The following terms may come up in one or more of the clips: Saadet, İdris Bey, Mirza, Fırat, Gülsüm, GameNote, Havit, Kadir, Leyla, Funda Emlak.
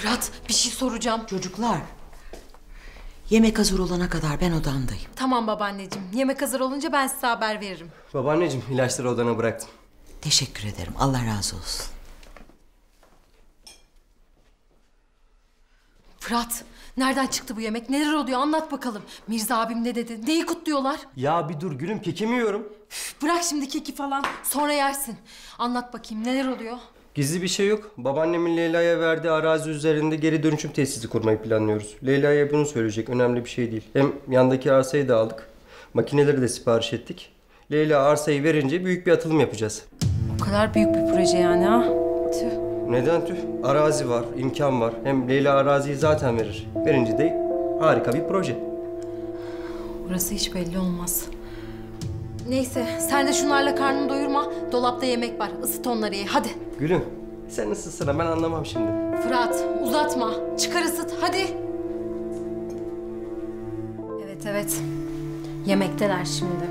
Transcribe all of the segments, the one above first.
Fırat, bir şey soracağım. Çocuklar, yemek hazır olana kadar ben odamdayım. Tamam babaanneciğim, yemek hazır olunca ben size haber veririm. Babaanneciğim, ilaçları odana bıraktım. Teşekkür ederim, Allah razı olsun. Fırat, nereden çıktı bu yemek? Neler oluyor? Anlat bakalım. Mirza abim ne dedi? Neyi kutluyorlar? Ya bir dur gülüm, kekimi yiyorum. Üf, bırak şimdi keki falan, sonra yersin. Anlat bakayım, neler oluyor? Gizli bir şey yok. Babaannemin Leyla'ya verdiği arazi üzerinde geri dönüşüm tesisi kurmayı planlıyoruz. Leyla'ya bunu söyleyecek, önemli bir şey değil. Hem yandaki arsayı da aldık. Makineleri de sipariş ettik. Leyla arsayı verince büyük bir atılım yapacağız. O kadar büyük bir proje yani ha? Tüh. Neden tüh? Arazi var, imkan var. Hem Leyla araziyi zaten verir. Verince de harika bir proje. Orası hiç belli olmaz. Neyse, sen de şunlarla karnını doyurma. Dolapta yemek var. Isıt onları ye, hadi. Gülüm, sen ısıtsana. Ben anlamam şimdi. Fırat, uzatma. Çıkar ısıt, hadi. Evet, evet. Yemekteler şimdi.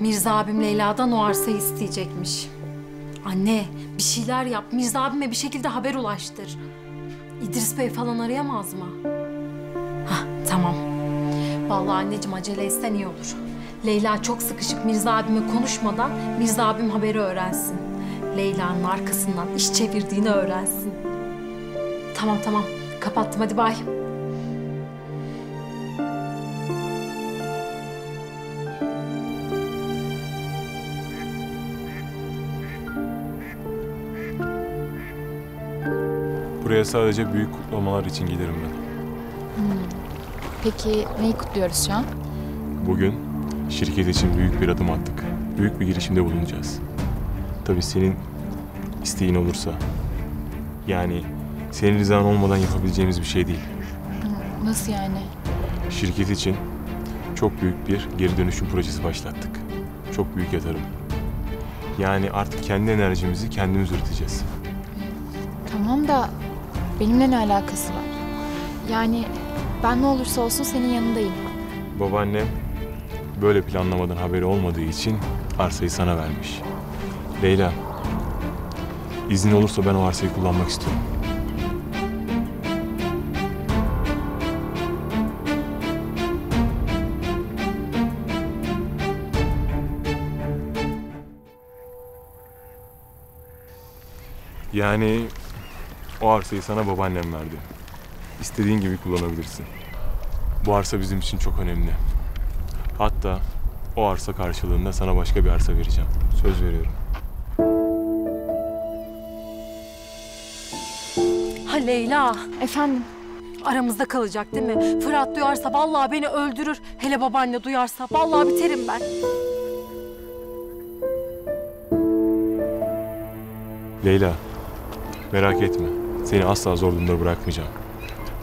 Mirza abim Leyla'dan o arsayı isteyecekmiş. Anne, bir şeyler yap. Mirza abime bir şekilde haber ulaştır. İdris Bey falan arayamaz mı? Hah, tamam. Vallahi anneciğim, acele etsen iyi olur. Leyla çok sıkışık, Mirza abime konuşmadan Mirza abim haberi öğrensin. Leyla'nın arkasından iş çevirdiğini öğrensin. Tamam tamam, kapattım, hadi bay. Buraya sadece büyük kutlamalar için giderim ben. Peki neyi kutluyoruz şu an? Bugün şirket için büyük bir adım attık. Büyük bir girişimde bulunacağız. Tabii senin isteğin olursa. Yani senin rızan olmadan yapabileceğimiz bir şey değil. Nasıl yani? Şirket için çok büyük bir geri dönüşüm projesi başlattık. Çok büyük yatırım. Yani artık kendi enerjimizi kendimiz üreteceğiz. Tamam da benimle ne alakası var? Yani ben ne olursa olsun senin yanındayım. Babaannem böyle planlamadan haberi olmadığı için arsayı sana vermiş. Leyla, izin olursa ben o arsayı kullanmak istiyorum. Yani o arsayı sana babaannem verdi. İstediğin gibi kullanabilirsin. Bu arsa bizim için çok önemli. Hatta o arsa karşılığında sana başka bir arsa vereceğim. Söz veriyorum. Ha Leyla. Efendim? Aramızda kalacak değil mi? Fırat duyarsa vallahi beni öldürür. Hele babaanne duyarsa vallahi biterim ben. Leyla, merak etme. Seni asla zor durumda bırakmayacağım.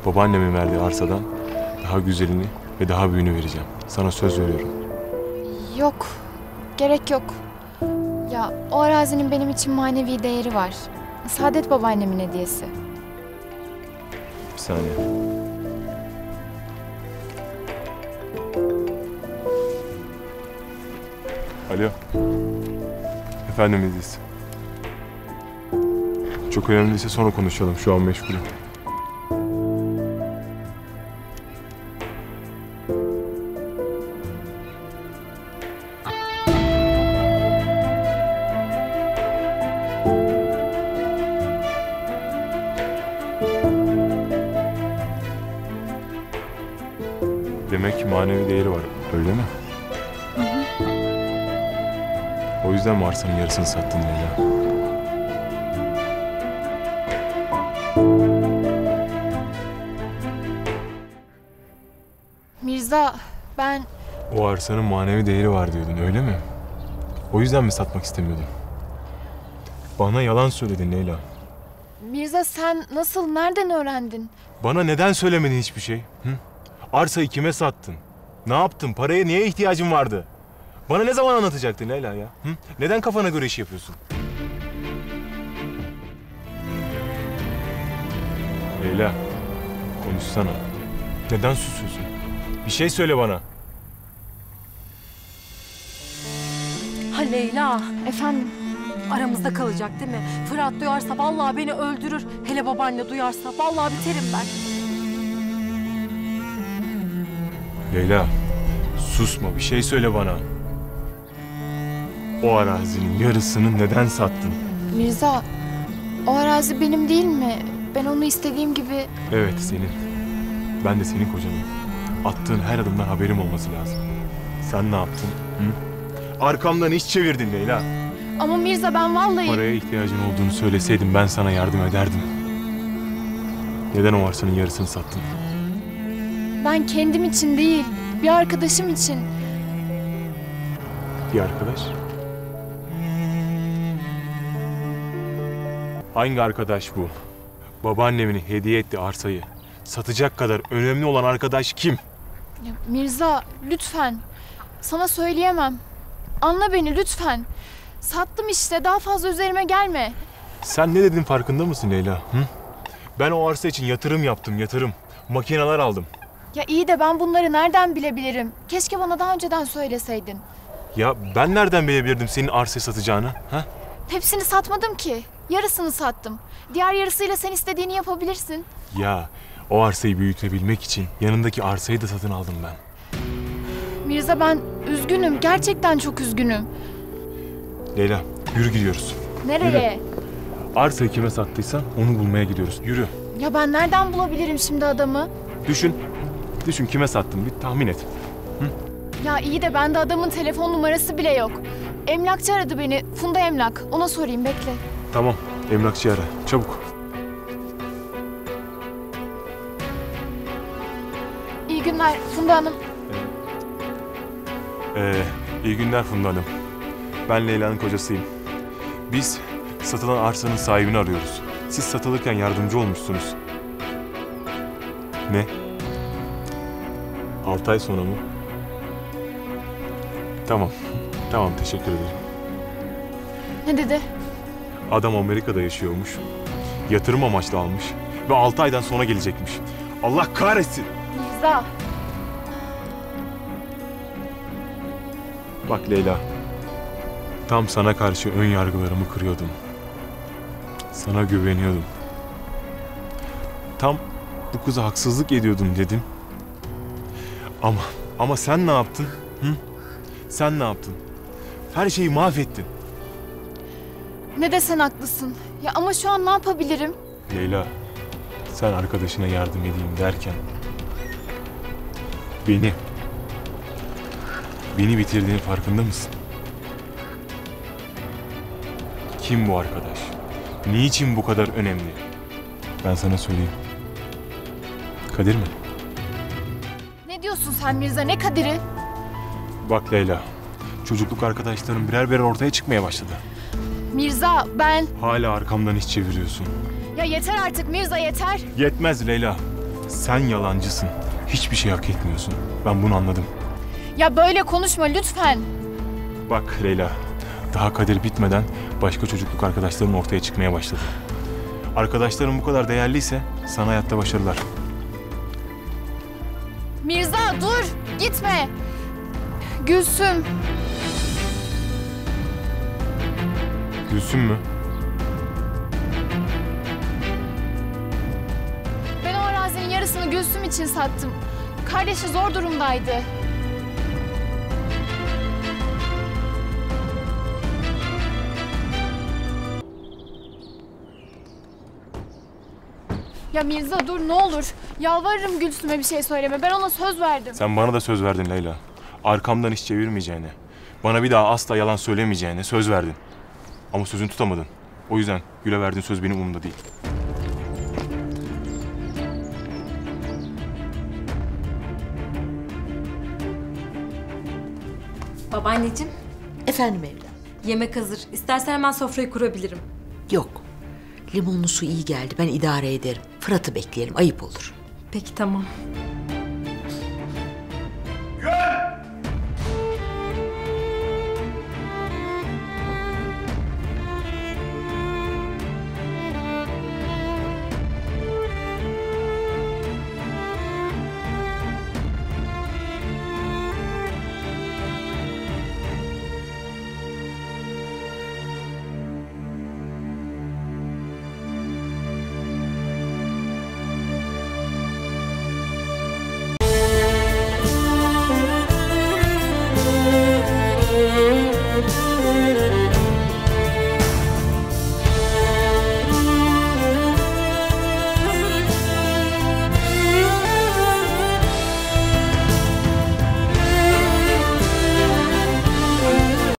Babaannemin verdiği arsadan daha güzelini ve daha büyüğünü vereceğim. Sana söz veriyorum. Yok, gerek yok. Ya o arazinin benim için manevi değeri var. Saadet babaannemin hediyesi. Bir saniye. Alo. Efendim İdris. Çok önemliyse sonra konuşalım. Şu an meşgulüm. Demek manevi değeri var, öyle mi? Hı hı. O yüzden arsanın yarısını sattın Leyla. Mirza, ben... O arsanın manevi değeri var diyordun, öyle mi? O yüzden mi satmak istemiyordun? Bana yalan söyledin Leyla. Mirza, sen nasıl, nereden öğrendin? Bana neden söylemedin hiçbir şey? Hı? Arsayı kime sattın? Ne yaptın? Paraya niye ihtiyacın vardı? Bana ne zaman anlatacaktın Leyla ya? Hı? Neden kafana göre iş yapıyorsun? Leyla, konuşsana. Neden susuyorsun? Bir şey söyle bana. Ha Leyla. Efendim? aramızda kalacak değil mi? Fırat duyarsa vallahi beni öldürür. Hele babaanne duyarsa vallahi biterim ben. Leyla, susma, bir şey söyle bana. O arazinin yarısını neden sattın? Mirza, o arazi benim değil mi? Ben onu istediğim gibi... Evet, senin. Ben de senin kocanıyım. Attığın her adımdan haberim olması lazım. Sen ne yaptın? Hı? Arkamdan iş çevirdin Leyla. Ama Mirza ben vallahi... Paraya ihtiyacın olduğunu söyleseydim ben sana yardım ederdim. Neden o arsanın yarısını sattın? Ben kendim için değil, bir arkadaşım için. Bir arkadaş? Hangi arkadaş bu? Babaannemin hediye ettiği arsayı satacak kadar önemli olan arkadaş kim? Ya Mirza, lütfen. Sana söyleyemem. Anla beni lütfen. Sattım işte, daha fazla üzerime gelme. Sen ne dedin farkında mısın Leyla? Hı? Ben o arsa için yatırım yaptım, yatırım. Makineler aldım. Ya iyi de ben bunları nereden bilebilirim? Keşke bana daha önceden söyleseydin. Ya ben nereden bilebilirdim senin arsayı satacağını? Ha? Hepsini satmadım ki. Yarısını sattım. Diğer yarısıyla sen istediğini yapabilirsin. Ya o arsayı büyütebilmek için yanındaki arsayı da satın aldım ben. Mirza ben üzgünüm. Gerçekten çok üzgünüm. Leyla yürü gidiyoruz. Nereye? Yürü. Arsayı kime sattıysan onu bulmaya gidiyoruz. Yürü. Ya ben nereden bulabilirim şimdi adamı? Düşün. Düşün kime sattım bir tahmin et. Hı? Ya iyi de bende adamın telefon numarası bile yok. Emlakçı aradı beni. Funda Emlak. Ona sorayım bekle. Tamam. Emlakçı ara. Çabuk. İyi günler Funda Hanım. İyi günler Funda Hanım. Ben Leyla'nın kocasıyım. Biz satılan arsanın sahibini arıyoruz. Siz satılırken yardımcı olmuşsunuz. Ne? 6 ay sonra mı? Tamam. Tamam teşekkür ederim. Ne dedi? Adam Amerika'da yaşıyormuş. Yatırım amaçlı almış. Ve 6 aydan sonra gelecekmiş. Allah kahretsin. Mirza. Bak Leyla. Tam sana karşı ön yargılarımı kırıyordum. Sana güveniyordum. Tam bu kıza haksızlık ediyordum dedim. Ama sen ne yaptın? Hı? Sen ne yaptın? Her şeyi mahvettin. Ne desen haklısın. Ya ama şu an ne yapabilirim? Leyla, sen arkadaşına yardım edeyim derken... Beni bitirdiğinin farkında mısın? Kim bu arkadaş? Niçin bu kadar önemli? Ben sana söyleyeyim. Kadir mi? Ne diyorsun sen Mirza? Ne Kadir'i? Bak Leyla, çocukluk arkadaşlarım birer birer ortaya çıkmaya başladı. Mirza ben... Hala arkamdan iş çeviriyorsun. Ya yeter artık Mirza yeter. Yetmez Leyla. Sen yalancısın. Hiçbir şey hak etmiyorsun. Ben bunu anladım. Ya böyle konuşma lütfen. Bak Leyla, daha Kadir bitmeden başka çocukluk arkadaşlarım ortaya çıkmaya başladı. Arkadaşlarım bu kadar değerliyse sana hayatta başarılar. Mirza dur gitme. Gülsüm. Gülsüm mü? Ben o arazinin yarısını Gülsüm için sattım. Kardeşi zor durumdaydı. Ya Mirza dur ne olur. Yalvarırım Gülsüm'e bir şey söyleme. Ben ona söz verdim. Sen bana da söz verdin Leyla. Arkamdan iş çevirmeyeceğine, bana bir daha asla yalan söylemeyeceğine söz verdin. Ama sözünü tutamadın. O yüzden Gül'e verdiğin söz benim umurumda değil. Babaanneciğim. Efendim evladım. Yemek hazır. İstersen hemen sofrayı kurabilirim. Yok. Limonlu su iyi geldi. Ben idare ederim. Fırat'ı bekleyelim. Ayıp olur. Peki tamam.